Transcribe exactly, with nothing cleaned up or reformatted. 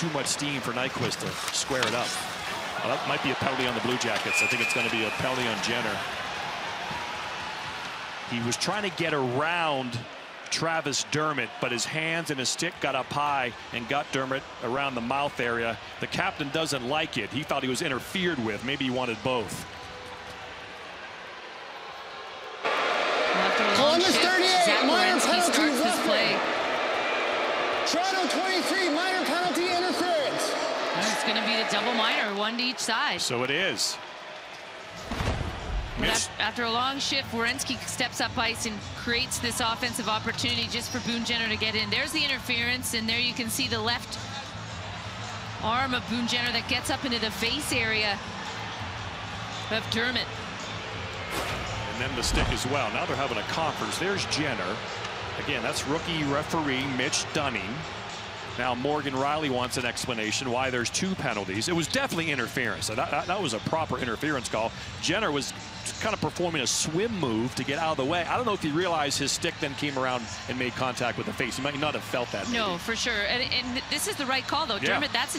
Too much steam for Nyquist to square it up. Well, that might be a penalty on the Blue Jackets. I think it's going to be a penalty on Jenner. He was trying to get around Travis Dermott, but his hands and his stick got up high and got Dermott around the mouth area. The captain doesn't like it. He thought he was interfered with. Maybe he wanted both. Columbus thirty-eight, minor penalty referee. Toronto twenty-three, minor penalty interference. It's going to be the double minor, one to each side. So it is. After a long shift, Wierenski steps up ice and creates this offensive opportunity just for Boone Jenner to get in. There's the interference, and there you can see the left arm of Boone Jenner that gets up into the face area of Dermott. And then the stick as well. Now they're having a conference. There's Jenner. Again, that's rookie referee Mitch Dunning. Now Morgan Riley wants an explanation why there's two penalties. It was definitely interference. That, that, that was a proper interference call. Jenner was kind of performing a swim move to get out of the way. I don't know if he realized his stick then came around and made contact with the face. He might not have felt that. No, maybe. For sure. And, and this is the right call, though. Yeah. Dermott, that's